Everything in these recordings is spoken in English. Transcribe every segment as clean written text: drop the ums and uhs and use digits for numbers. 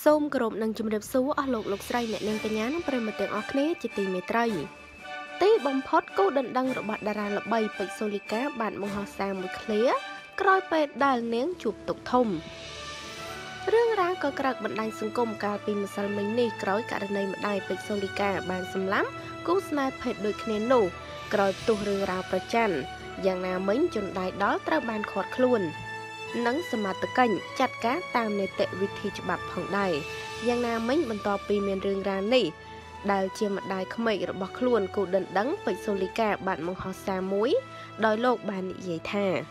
Some group nung jump so a look looks right at Nankayan, permitting a clear chitty me try. They bomb pot coat and dung robot that I look by Pixolica, but Mohasam with clear, cry pet dial name chup to Tom. Rung rank or crack but nice and comb car beam salmon knee cry car name at night Pixolica, ban some lamp, goes night pet the clean no, cry to her rap a chan. Young now mentioned like dog, trap ban caught clone. Nung some at the gun, chat cat, time they take with each bap hung die. Young now mentioned top beam and ring round knee. Dial chim at die commit a buck clone, couldn't dunk, but solely cat, but more hot samui, dialogue ban ye tear.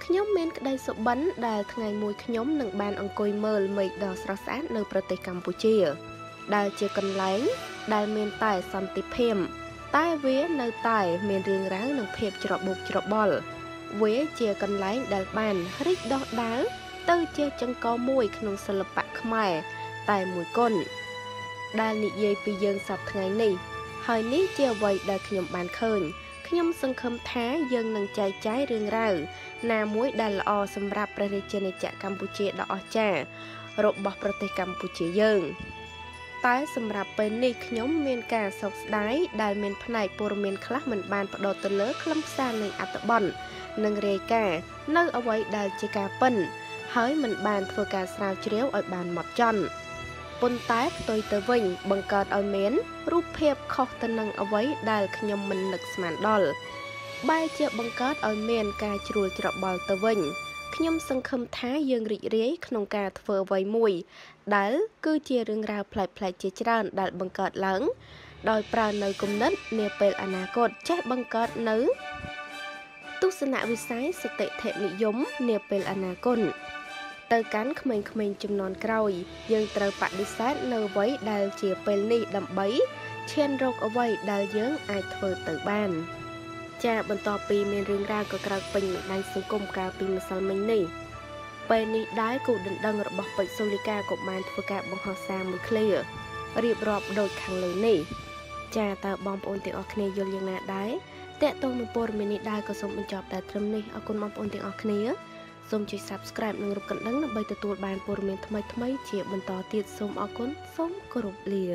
Knyom men could die so bun, dial tang mui knyom, nung ban uncoy merl, make the strass and no protect Campuchia. Dial chicken line, dial men tie some tip him. Tai wear no tie, men ring round and pep drop book drop ball. Where cheer can line that ban, rick dog down, though cheer chunk call moy can sell back my tie mùi con. Danny ye be young sub tiny knee. High knee cheer white that can ban cone. Kyum sunk come tear young and chai chai ring round. Nam wait that all some rap pretty chinny jack Campuchia dot or chair. Rope bop protect Campuchia young. តែសម្រាប់ពេលនេះខ្ញុំមានការសោកស្ដាយដែលមានផ្នែកព័ត៌មានខ្លះមិនបានបដិសេធលើខ្លឹមសារនៃអត្ថបទនិងរាយការណ៍នៅអ្វីដែលជាការពិនហើយមិនបានធ្វើការស្រាវជ្រាវឲ្យបាន ខ្ញុំសង្ឃឹមថាយើងរីករាយក្នុងការធ្វើអ្វីមួយដែលគឺជារឿងរ៉ាវផ្លែផ្លែជាច្រើនដែលបង្កើតឡើងដោយប្រើនៅគំនិតនាពេលអនាគត ចាបន្តពីមានរឿងរ៉ាវក៏ក្រៅពេញនឹងសង្គមការពីម្សិលមិញនេះពេលនេះដែរគូដណ្ដឹងរបស់បិចសូលីកាក៏បានធ្វើការបង្ហោះសារមួយឃ្លារៀបរាប់ដោយខាងលើនេះចាតើបងប្អូនទាំងអស់គ្នាយល់យ៉ាងណាដែរតើតើតើមពលមេនេះដែរក៏សូម Subscribe និងរូបកណ្ដឹងដើម្បីទទួលបានព័ត៌មានថ្មីៗជាបន្តទៀតសូមអរគុណសូមគោរពលា